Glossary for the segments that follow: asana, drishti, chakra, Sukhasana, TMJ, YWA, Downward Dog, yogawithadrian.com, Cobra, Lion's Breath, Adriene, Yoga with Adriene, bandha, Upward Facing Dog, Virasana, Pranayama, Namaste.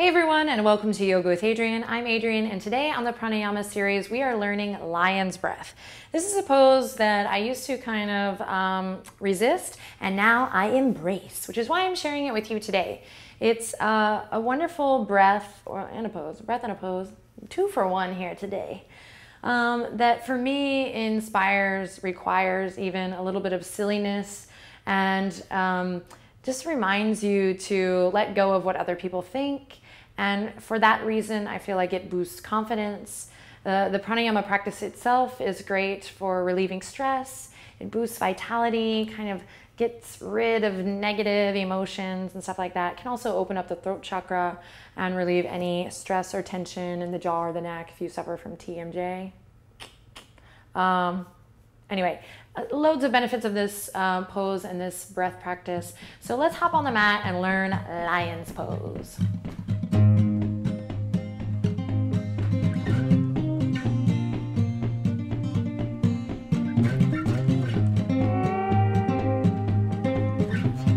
Hey everyone, and welcome to Yoga with Adriene. I'm Adriene, and today on the Pranayama series, we are learning lion's breath. This is a pose that I used to kind of resist, and now I embrace, which is why I'm sharing it with you today. It's a wonderful breath and a pose, breath and a pose, 2 for 1 here today, that for me inspires, requires even a little bit of silliness, and just reminds you to let go of what other people think. And for that reason, I feel like it boosts confidence. The pranayama practice itself is great for relieving stress. It boosts vitality, kind of gets rid of negative emotions and stuff like that. It can also open up the throat chakra and relieve any stress or tension in the jaw or the neck if you suffer from TMJ. Anyway, loads of benefits of this pose and this breath practice. So let's hop on the mat and learn lion's pose.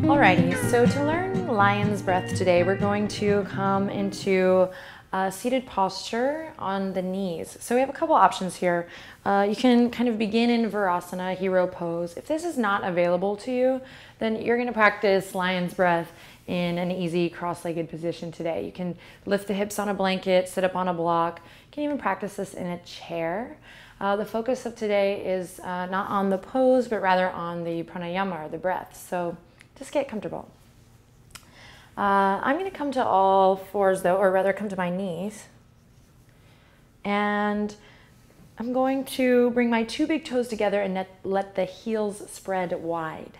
Alrighty, so to learn lion's breath today, we're going to come into seated posture on the knees. So we have a couple options here. You can kind of begin in Virasana, hero pose. If this is not available to you, then you're going to practice lion's breath in an easy cross-legged position today. You can lift the hips on a blanket, sit up on a block. You can even practice this in a chair. The focus of today is not on the pose, but rather on the pranayama or the breath. So just get comfortable. I'm going to come to all fours though, or rather come to my knees, and I'm going to bring my 2 big toes together and let the heels spread wide.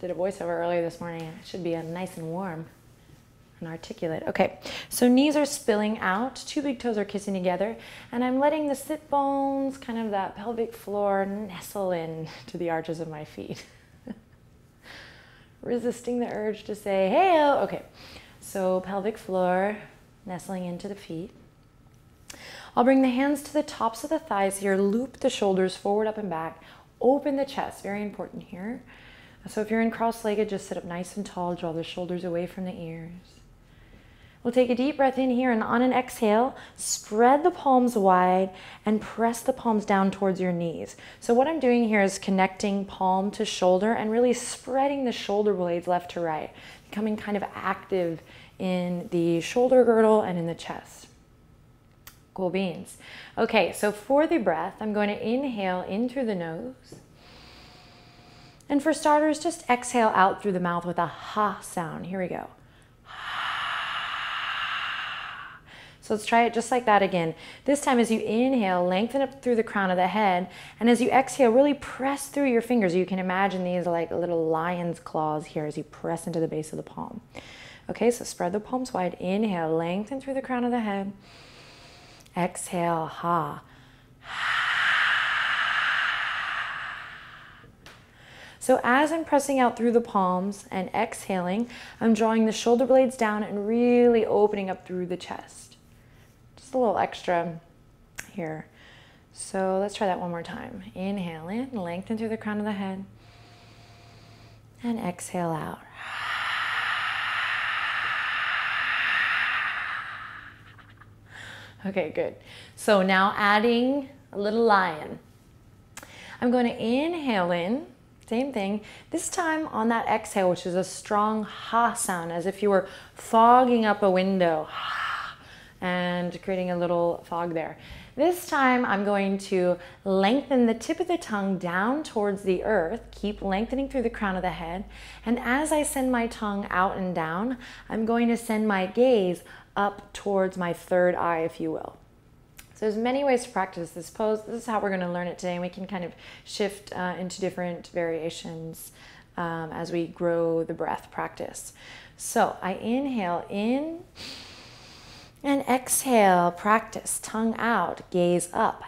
Did a voiceover earlier this morning. It should be nice and warm and articulate. Okay, so knees are spilling out, 2 big toes are kissing together, and I'm letting the sit bones, kind of that pelvic floor, nestle in to the arches of my feet. Resisting the urge to say, hey, oh. Okay, so pelvic floor, nestling into the feet. I'll bring the hands to the tops of the thighs here, loop the shoulders forward, up and back, open the chest, very important here. So if you're in cross-legged, just sit up nice and tall, draw the shoulders away from the ears. We'll take a deep breath in here, and on an exhale, spread the palms wide and press the palms down towards your knees. So what I'm doing here is connecting palm to shoulder and really spreading the shoulder blades left to right, becoming kind of active in the shoulder girdle and in the chest. Cool beans. Okay, so for the breath, I'm going to inhale in through the nose. And for starters, just exhale out through the mouth with a ha sound. Here we go. So let's try it just like that again. This time as you inhale, lengthen up through the crown of the head, and as you exhale, really press through your fingers. You can imagine these like little lion's claws here as you press into the base of the palm. Okay, so spread the palms wide. Inhale, lengthen through the crown of the head. Exhale, ha. So as I'm pressing out through the palms and exhaling, I'm drawing the shoulder blades down and really opening up through the chest. Just a little extra here. So let's try that one more time. Inhale in, lengthen through the crown of the head, and exhale out. Okay, good. So now adding a little lion. I'm going to inhale in. Same thing. This time on that exhale, which is a strong ha sound, as if you were fogging up a window and creating a little fog there. This time I'm going to lengthen the tip of the tongue down towards the earth, keep lengthening through the crown of the head, and as I send my tongue out and down, I'm going to send my gaze up towards my third eye, if you will. So there's many ways to practice this pose. This is how we're going to learn it today, and we can kind of shift into different variations as we grow the breath practice. So I inhale in and exhale, practice, tongue out, gaze up.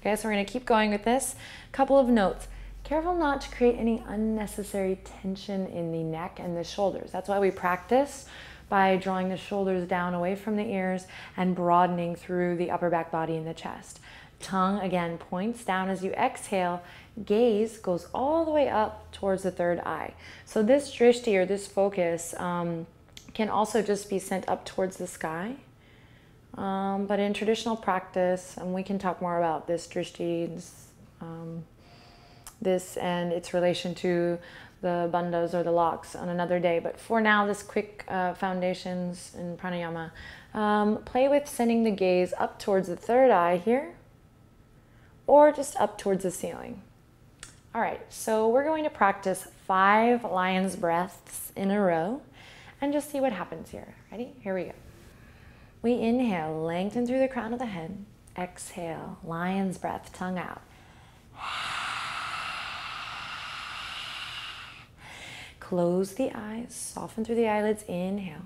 Okay, so we're going to keep going with this. Couple of notes. Careful not to create any unnecessary tension in the neck and the shoulders. That's why we practice by drawing the shoulders down away from the ears and broadening through the upper back body and the chest. Tongue again points down as you exhale, gaze goes all the way up towards the third eye. So this drishti, or this focus, can also just be sent up towards the sky. But in traditional practice, and we can talk more about this drishti, this and its relation to the bandhas or the locks on another day. But for now, this quick foundations in pranayama. Play with sending the gaze up towards the third eye here, or just up towards the ceiling. All right, so we're going to practice 5 lion's breaths in a row and just see what happens here. Ready? Here we go. We inhale, lengthen through the crown of the head. Exhale, lion's breath, tongue out. Close the eyes, soften through the eyelids, inhale.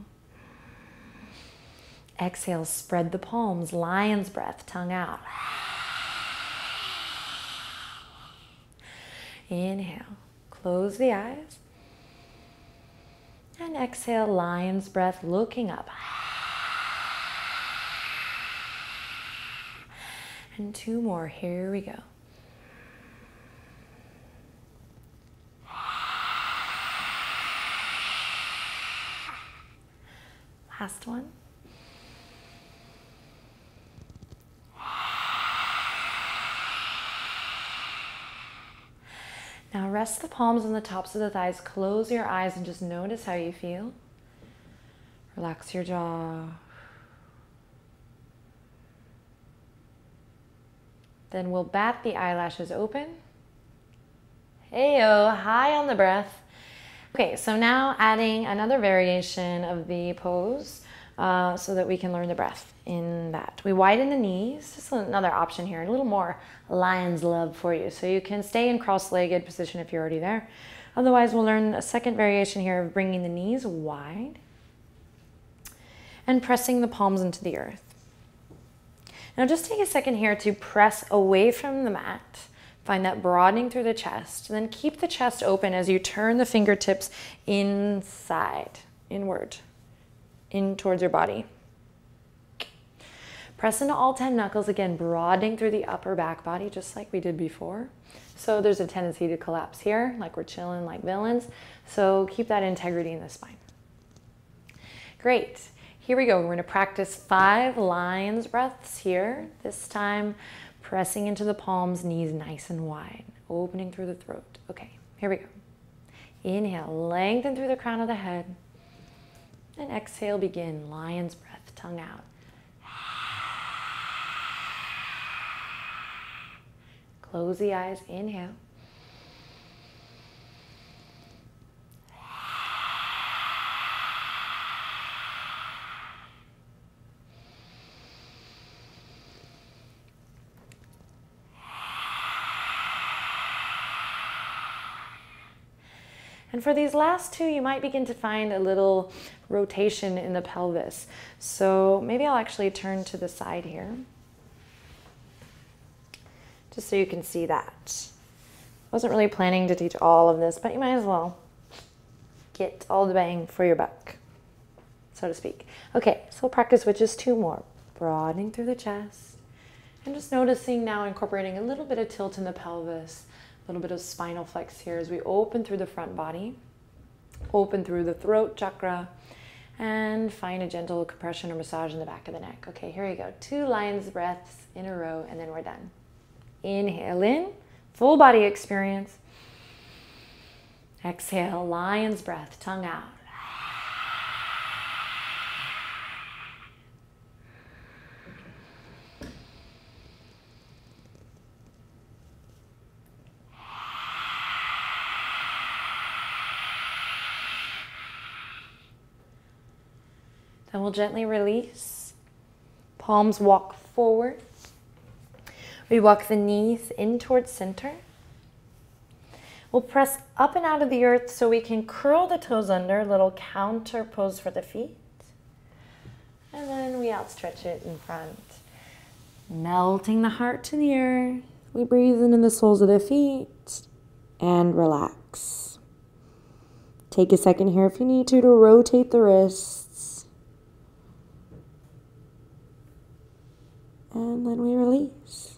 Exhale, spread the palms, lion's breath, tongue out. Inhale, close the eyes. And exhale, lion's breath, looking up. And 2 more, here we go. Last one. Now rest the palms on the tops of the thighs. Close your eyes and just notice how you feel. Relax your jaw. Then we'll bat the eyelashes open. Heyo, high on the breath. Okay, so now adding another variation of the pose so that we can learn the breath in that. We widen the knees, just another option here, a little more lion's love for you. So you can stay in cross-legged position if you're already there. Otherwise, we'll learn a second variation here of bringing the knees wide and pressing the palms into the earth. Now just take a second here to press away from the mat. Find that broadening through the chest. And then keep the chest open as you turn the fingertips inside, inward, in towards your body. Press into all 10 knuckles, again, broadening through the upper back body, just like we did before. So there's a tendency to collapse here, like we're chilling like villains. So keep that integrity in the spine. Great. Here we go. We're going to practice 5 lion's breaths here. This time, pressing into the palms, knees nice and wide, opening through the throat. Okay, here we go. Inhale, lengthen through the crown of the head. And exhale, begin, lion's breath, tongue out. Close the eyes, inhale. And for these last 2, you might begin to find a little rotation in the pelvis. So maybe I'll actually turn to the side here, just so you can see that. I wasn't really planning to teach all of this, but you might as well get all the bang for your buck, so to speak. Okay, so we'll practice with just 2 more. Broadening through the chest. And just noticing now, incorporating a little bit of tilt in the pelvis. Little bit of spinal flex here as we open through the front body, open through the throat chakra, and find a gentle compression or massage in the back of the neck. Okay, here you go. 2 lion's breaths in a row, and then we're done. Inhale in, full body experience. Exhale, lion's breath, tongue out. Then we'll gently release. Palms walk forward. We walk the knees in towards center. We'll press up and out of the earth so we can curl the toes under, little counter pose for the feet. And then we outstretch it in front. Melting the heart to the earth. We breathe into the soles of the feet and relax. Take a second here if you need to rotate the wrists. And then we release.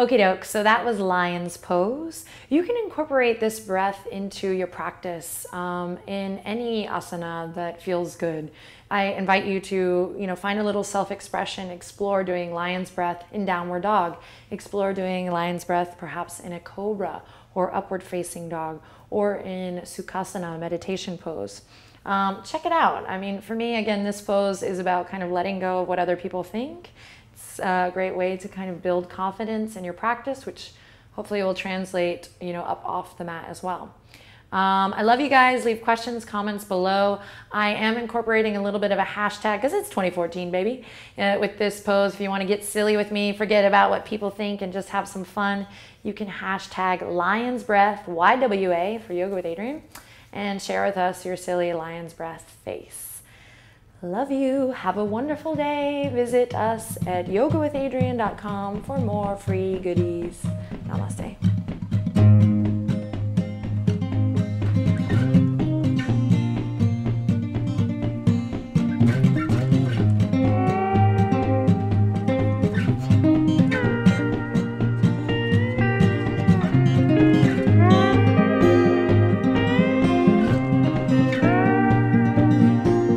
Okie doke, so that was lion's pose. You can incorporate this breath into your practice in any asana that feels good. I invite you to, find a little self-expression, explore doing lion's breath in downward dog, explore doing lion's breath perhaps in a cobra or upward facing dog or in Sukhasana meditation pose. Check it out. I mean, for me, again, this pose is about kind of letting go of what other people think. It's a great way to kind of build confidence in your practice, which hopefully will translate, up off the mat as well. I love you guys. Leave questions, comments below. I am incorporating a little bit of a hashtag because it's 2014, baby, with this pose. If you want to get silly with me, forget about what people think and just have some fun, you can hashtag lion's breath, YWA for Yoga with Adriene, and share with us your silly lion's breath face. Love you. Have a wonderful day. Visit us at yogawithadrian.com for more free goodies. Namaste.